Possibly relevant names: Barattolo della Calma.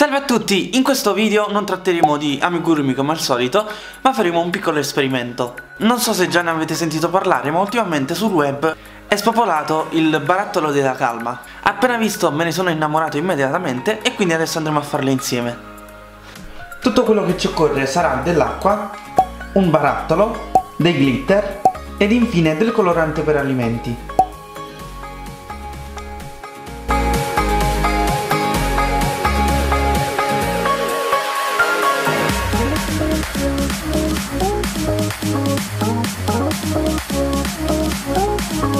Salve a tutti, in questo video non tratteremo di amigurumi come al solito, ma faremo un piccolo esperimento. Non so se già ne avete sentito parlare, ma ultimamente sul web è spopolato il Barattolo della Calma. Appena visto me ne sono innamorato immediatamente e quindi adesso andremo a farlo insieme. Tutto quello che ci occorre sarà dell'acqua, un barattolo, dei glitter ed infine del colorante per alimenti.